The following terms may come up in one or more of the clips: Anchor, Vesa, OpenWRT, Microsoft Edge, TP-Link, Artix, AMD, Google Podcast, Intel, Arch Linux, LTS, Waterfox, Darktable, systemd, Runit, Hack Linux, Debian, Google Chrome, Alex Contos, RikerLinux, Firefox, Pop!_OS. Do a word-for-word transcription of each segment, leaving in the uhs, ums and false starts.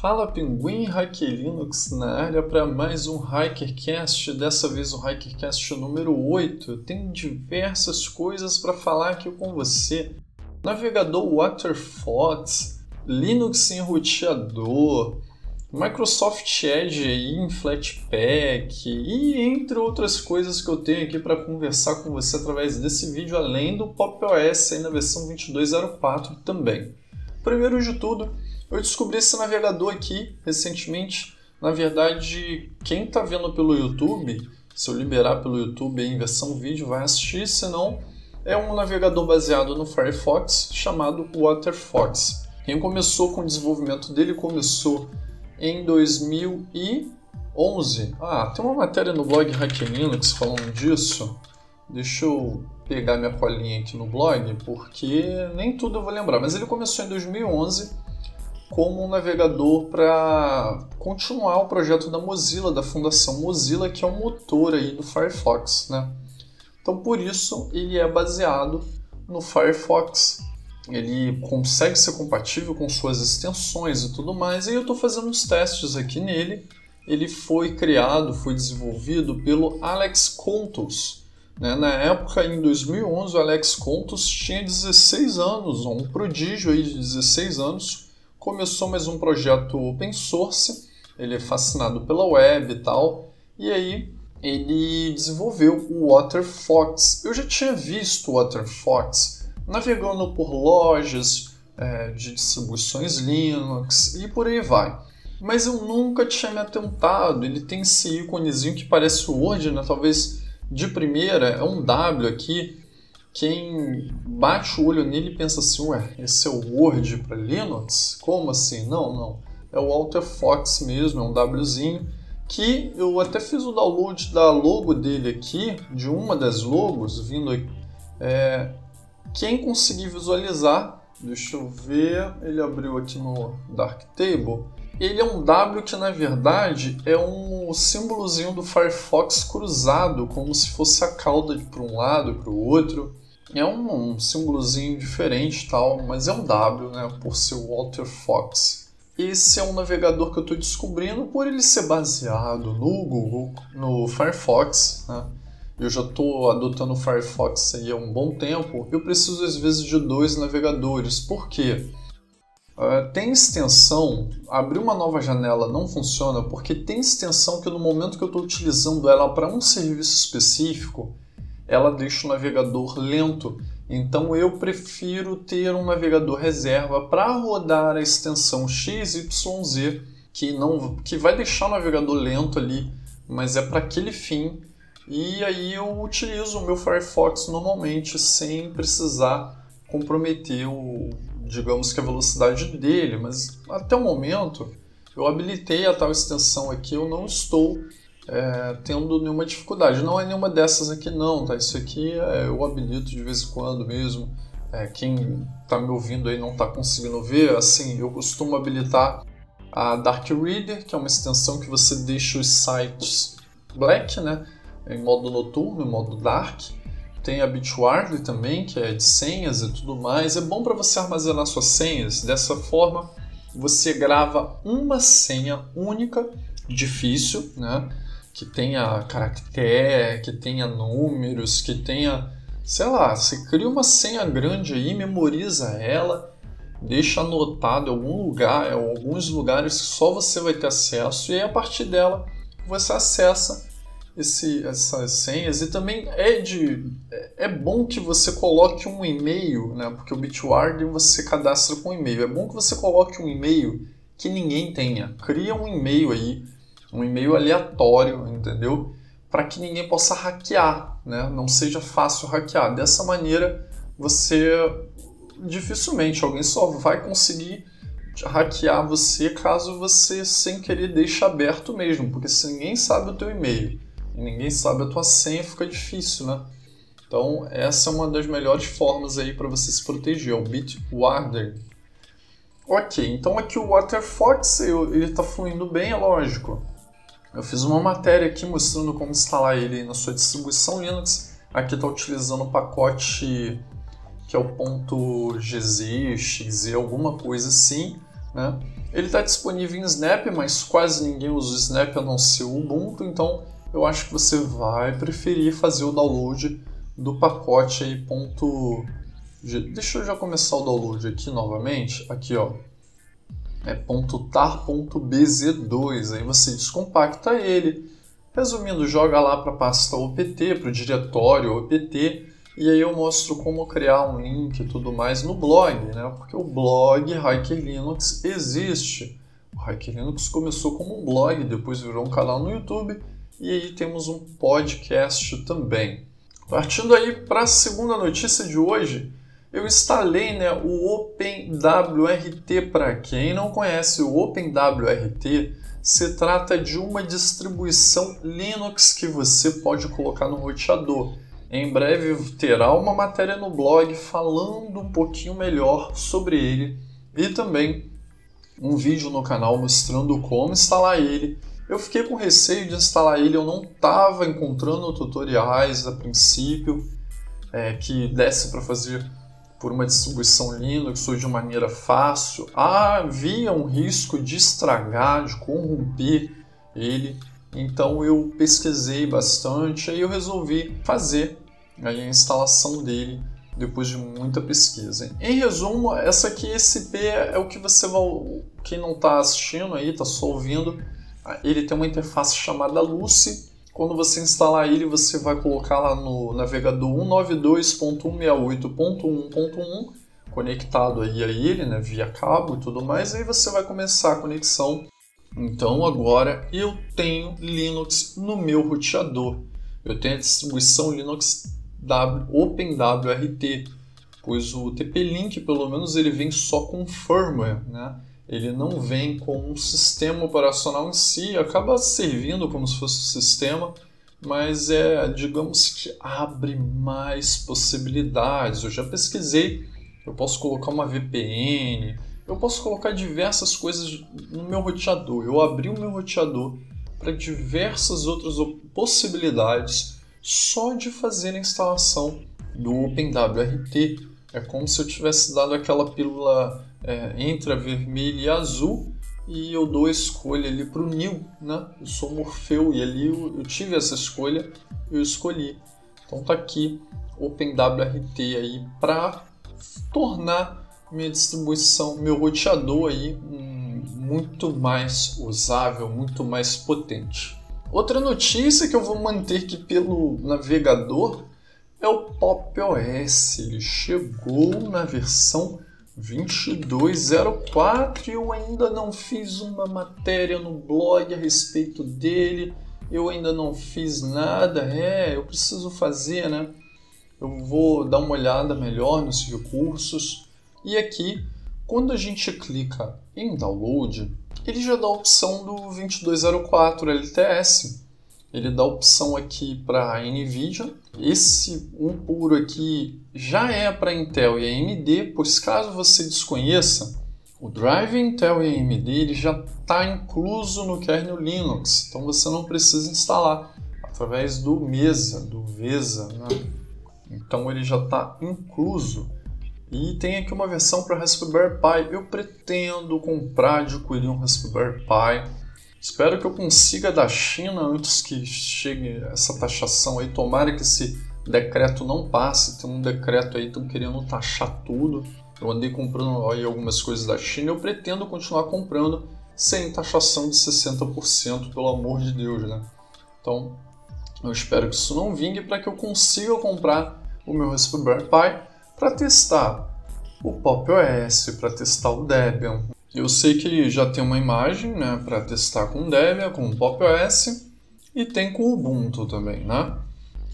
Fala Pinguim, RikerLinux na área para mais um RikerCast, dessa vez o RikerCast número oito. Eu tenho diversas coisas para falar aqui com você. Navegador Waterfox, Linux em roteador, Microsoft Edge em Flatpak e entre outras coisas que eu tenho aqui para conversar com você através desse vídeo, além do Pop!_OS aí na versão vinte e dois ponto zero quatro também. Primeiro de tudo, eu descobri esse navegador aqui recentemente. Na verdade, quem está vendo pelo YouTube, se eu liberar pelo YouTube em versão vídeo, vai assistir, senão é um navegador baseado no Firefox chamado Waterfox. Quem começou com o desenvolvimento dele começou em dois mil e onze. Ah, tem uma matéria no blog Hack Linux falando disso. Deixa eu pegar minha colinha aqui no blog, porque nem tudo eu vou lembrar. Mas ele começou em dois mil e onze. Como um navegador para continuar o projeto da Mozilla, da Fundação Mozilla, que é o motor aí do Firefox, né? Então, por isso, ele é baseado no Firefox. Ele consegue ser compatível com suas extensões e tudo mais. E eu estou fazendo uns testes aqui nele. Ele foi criado, foi desenvolvido pelo Alex Contos, né? Na época, em dois mil e onze, o Alex Contos tinha dezesseis anos, um prodígio aí de dezesseis anos. Começou mais um projeto open source, ele é fascinado pela web e tal, e aí ele desenvolveu o Waterfox. Eu já tinha visto o Waterfox navegando por lojas é, de distribuições Linux e por aí vai. Mas eu nunca tinha me atentado, ele tem esse íconezinho que parece o Word, né? Talvez de primeira, é um W aqui. Quem bate o olho nele pensa assim, ué, esse é o Word para Linux? Como assim? Não, não. É o Waterfox mesmo, é um Wzinho, que eu até fiz o download da logo dele aqui, de uma das logos, vindo aqui. É, quem conseguir visualizar, deixa eu ver, ele abriu aqui no Darktable. Ele é um W que, na verdade, é um símbolozinho do Firefox cruzado, como se fosse a cauda para um lado e para o outro. É um, um símbolozinho diferente tal, mas é um W, né, por ser o Waterfox. Esse é um navegador que eu estou descobrindo por ele ser baseado no Google, no Firefox, né? Eu já estou adotando o Firefox aí há um bom tempo. Eu preciso, às vezes, de dois navegadores. Por quê? Uh, tem extensão, abrir uma nova janela não funciona, porque tem extensão que no momento que eu estou utilizando ela para um serviço específico, ela deixa o navegador lento. Então eu prefiro ter um navegador reserva para rodar a extensão X Y Z, que, não, que vai deixar o navegador lento ali, mas é para aquele fim. E aí eu utilizo o meu Firefox normalmente, sem precisar comprometer o, digamos que a velocidade dele, mas até o momento eu habilitei a tal extensão aqui, eu não estou É, tendo nenhuma dificuldade. Não é nenhuma dessas aqui não, tá? Isso aqui é, eu habilito de vez em quando mesmo. É, quem tá me ouvindo aí não tá conseguindo ver, assim, eu costumo habilitar a Dark Reader, que é uma extensão que você deixa os sites black, né? Em modo noturno, em modo dark. Tem a Bitwarden também, que é de senhas e tudo mais. É bom para você armazenar suas senhas. Dessa forma, você grava uma senha única, difícil, né? Que tenha caractere, que tenha números, que tenha, sei lá, você cria uma senha grande aí, memoriza ela, deixa anotado em algum lugar, em alguns lugares que só você vai ter acesso, e aí a partir dela você acessa esse, essas senhas. E também é, de, é bom que você coloque um e-mail, né? Porque o Bitwarden você cadastra com e-mail, é bom que você coloque um e-mail que ninguém tenha, cria um e-mail aí, um e-mail aleatório, entendeu? Para que ninguém possa hackear, né? Não seja fácil hackear. Dessa maneira, você dificilmente, alguém só vai conseguir hackear você caso você, sem querer, deixe aberto mesmo, porque se ninguém sabe o teu e-mail e ninguém sabe a tua senha, fica difícil, né? Então, essa é uma das melhores formas aí para você se proteger, o Bitwarden. Ok, então aqui o Waterfox, ele está fluindo bem, é lógico. Eu fiz uma matéria aqui mostrando como instalar ele na sua distribuição Linux. Aqui está utilizando o pacote que é o .gz, xz, alguma coisa assim. né? Ele está disponível em Snap, mas quase ninguém usa o Snap a não ser o Ubuntu, então eu acho que você vai preferir fazer o download do pacote aí, ponto... Deixa eu já começar o download aqui novamente, aqui ó, é .tar.bz dois, aí você descompacta ele, resumindo, joga lá para a pasta O P T, para o diretório O P T, e aí eu mostro como criar um link e tudo mais no blog, né? Porque o blog RikerLinux existe. O RikerLinux começou como um blog, depois virou um canal no YouTube e aí temos um podcast também. Partindo aí para a segunda notícia de hoje, eu instalei, né, o OpenWRT. Para quem não conhece o OpenWRT, se trata de uma distribuição Linux que você pode colocar no roteador. Em breve terá uma matéria no blog falando um pouquinho melhor sobre ele e também um vídeo no canal mostrando como instalar ele. Eu fiquei com receio de instalar ele, eu não estava encontrando tutoriais a princípio é, que desse para fazer por uma distribuição Linux ou de maneira fácil. Havia um risco de estragar, de corromper ele. Então eu pesquisei bastante, aí eu resolvi fazer aí a instalação dele depois de muita pesquisa. Em resumo, essa aqui, esse P é o que você vai... Quem não está assistindo aí, está só ouvindo, ele tem uma interface chamada Luci. Quando você instalar ele, você vai colocar lá no navegador cento e noventa e dois ponto cento e sessenta e oito ponto um ponto um, conectado aí a ele, né, via cabo e tudo mais, aí você vai começar a conexão. Então agora eu tenho Linux no meu roteador, eu tenho a distribuição Linux OpenWRT, pois o T P-Link pelo menos ele vem só com firmware, né? Ele não vem com um sistema operacional em si, acaba servindo como se fosse um sistema, mas é, digamos que abre mais possibilidades. Eu já pesquisei, eu posso colocar uma V P N, eu posso colocar diversas coisas no meu roteador. Eu abri o meu roteador para diversas outras possibilidades só de fazer a instalação do OpenWRT. É como se eu tivesse dado aquela pílula é, entre a vermelha e a azul e eu dou a escolha ali para o Neo, né? Eu sou Morpheu e ali eu, eu tive essa escolha, eu escolhi. Então tá aqui OpenWRT aí para tornar minha distribuição, meu roteador aí hum, muito mais usável, muito mais potente. Outra notícia que eu vou manter aqui pelo navegador é o Pop!_OS. Ele chegou na versão vinte e dois ponto zero quatro e eu ainda não fiz uma matéria no blog a respeito dele, eu ainda não fiz nada, é, eu preciso fazer, né? Eu vou dar uma olhada melhor nos recursos. E aqui, quando a gente clica em download, ele já dá a opção do vinte e dois ponto zero quatro L T S. Ele dá a opção aqui para a NVIDIA. Esse um puro aqui já é para Intel e A M D, pois caso você desconheça, o drive Intel e A M D ele já está incluso no kernel Linux. Então você não precisa instalar através do Mesa, do Vesa, né? Então ele já está incluso. E tem aqui uma versão para Raspberry Pi. Eu pretendo comprar de coelhinho um Raspberry Pi. Espero que eu consiga da China antes que chegue essa taxação aí. Tomara que esse decreto não passe. Tem um decreto aí, estão querendo taxar tudo. Eu andei comprando aí algumas coisas da China. Eu pretendo continuar comprando sem taxação de sessenta por cento, pelo amor de Deus, né? Então, eu espero que isso não vingue para que eu consiga comprar o meu Raspberry Pi, para testar o Pop!_OS, para testar o Debian. Eu sei que já tem uma imagem, né, para testar com o Debian, com o Pop!_OS e tem com o Ubuntu também, né?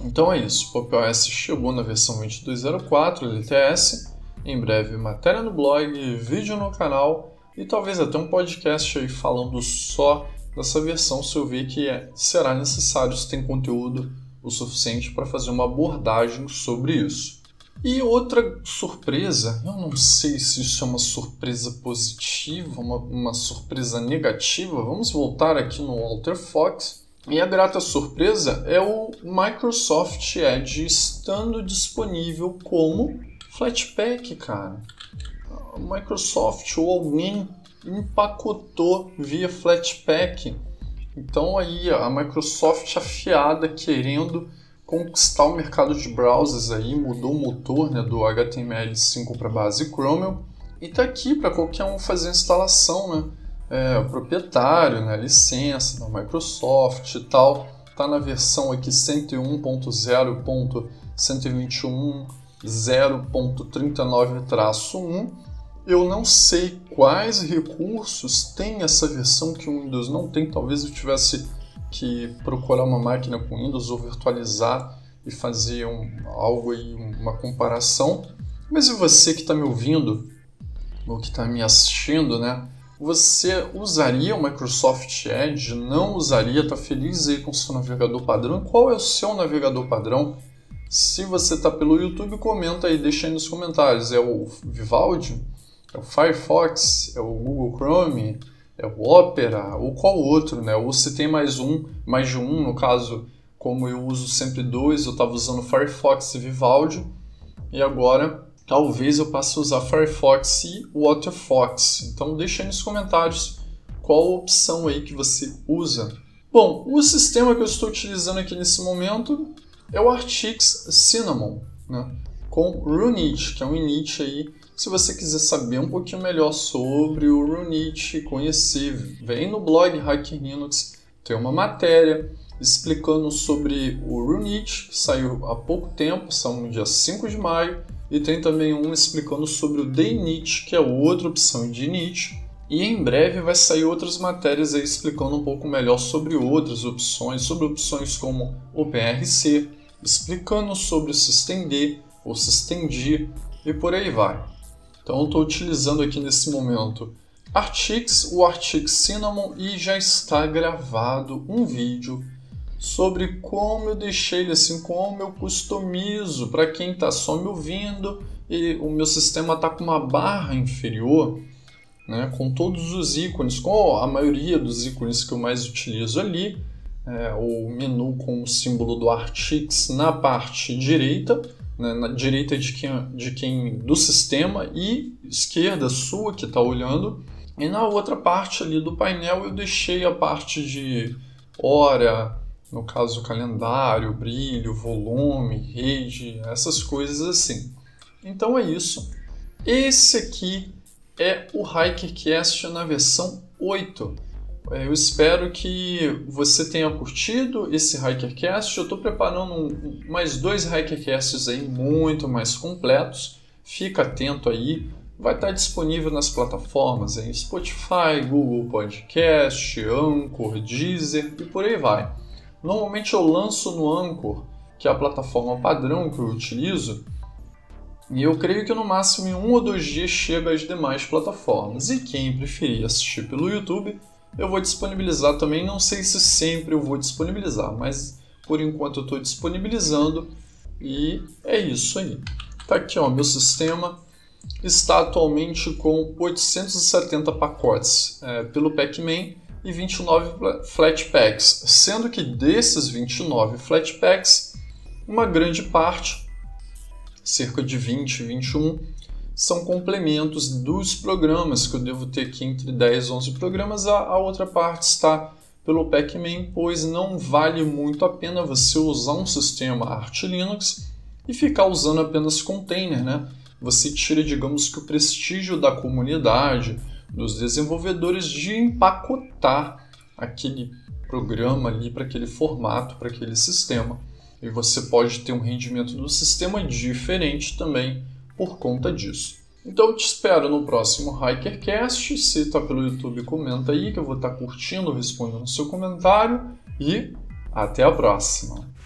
Então é isso, o Pop!_OS chegou na versão vinte e dois ponto zero quatro L T S, em breve matéria no blog, vídeo no canal e talvez até um podcast aí falando só dessa versão se eu ver que é, será necessário, se tem conteúdo o suficiente para fazer uma abordagem sobre isso. E outra surpresa, eu não sei se isso é uma surpresa positiva, uma, uma surpresa negativa, vamos voltar aqui no Waterfox. E a grata surpresa é o Microsoft Edge estando disponível como Flatpak, cara. A Microsoft ou alguém empacotou via Flatpak. Então aí a Microsoft afiada querendo conquistar o mercado de browsers aí, mudou o motor, né, do H T M L cinco para base Chromium e tá aqui para qualquer um fazer a instalação, né? É, o proprietário, né, a licença da Microsoft e tal, tá na versão aqui cento e um ponto zero ponto cento e vinte e um ponto zero ponto trinta e nove traço um. Eu não sei quais recursos tem essa versão que o Windows não tem, talvez eu tivesse que procurar uma máquina com Windows ou virtualizar e fazer um, algo aí, uma comparação. Mas e você que está me ouvindo, ou que está me assistindo, né? Você usaria o Microsoft Edge? Não usaria? Está feliz aí com o seu navegador padrão? Qual é o seu navegador padrão? Se você está pelo YouTube, comenta aí, deixa aí nos comentários. É o Vivaldi? É o Firefox? É o Google Chrome? É o Opera? Ou qual outro, né? Ou se tem mais um, mais de um, no caso, como eu uso sempre dois, eu estava usando Firefox e Vivaldi, e agora talvez eu passe a usar Firefox e Waterfox. Então deixa aí nos comentários qual a opção aí que você usa. Bom, o sistema que eu estou utilizando aqui nesse momento é o Artix Cinnamon, né, com Runit, que é um init aí. Se você quiser saber um pouquinho melhor sobre o Runit, conhecer, vem no blog HackerLinux, tem uma matéria explicando sobre o Runit, que saiu há pouco tempo, saiu no dia cinco de maio, e tem também um explicando sobre o Day Init, que é outra opção de init, e em breve vai sair outras matérias aí explicando um pouco melhor sobre outras opções, sobre opções como OpenWRT, explicando sobre o systemd ou systemd e por aí vai. Então eu estou utilizando aqui nesse momento Artix, o Artix Cinnamon, e já está gravado um vídeo sobre como eu deixei ele assim, como eu customizo. Para quem está só me ouvindo e o meu sistema está com uma barra inferior, né, com todos os ícones, com a maioria dos ícones que eu mais utilizo ali, é, o menu com o símbolo do Artix na parte direita, né, na direita de quem, de quem do sistema e esquerda sua que está olhando, e na outra parte ali do painel eu deixei a parte de hora, no caso calendário, brilho, volume, rede, essas coisas assim. Então é isso. Esse aqui é o RikerCast na versão oito. Eu espero que você tenha curtido esse RikerCast. Eu estou preparando um, mais dois RikerCasts aí muito mais completos. Fica atento aí. Vai estar disponível nas plataformas aí, Spotify, Google Podcast, Anchor, Deezer e por aí vai. Normalmente eu lanço no Anchor, que é a plataforma padrão que eu utilizo, e eu creio que no máximo em um ou dois dias chega às demais plataformas. E quem preferir assistir pelo YouTube, eu vou disponibilizar também. Não sei se sempre eu vou disponibilizar, mas por enquanto eu estou disponibilizando, e é isso aí. Tá aqui, ó, meu sistema está atualmente com oitocentos e setenta pacotes é, pelo Pac-Man e vinte e nove Flatpaks, sendo que desses vinte e nove Flatpaks, uma grande parte, cerca de vinte, vinte e um, são complementos dos programas, que eu devo ter aqui entre dez e onze programas. A, a outra parte está pelo Pac-Man, pois não vale muito a pena você usar um sistema Arch Linux e ficar usando apenas container, né? Você tira, digamos que, o prestígio da comunidade, dos desenvolvedores, de empacotar aquele programa ali para aquele formato, para aquele sistema. E você pode ter um rendimento do sistema diferente também por conta disso. Então eu te espero no próximo RikerCast. Se está pelo YouTube, comenta aí que eu vou estar curtindo, respondendo o seu comentário, e até a próxima!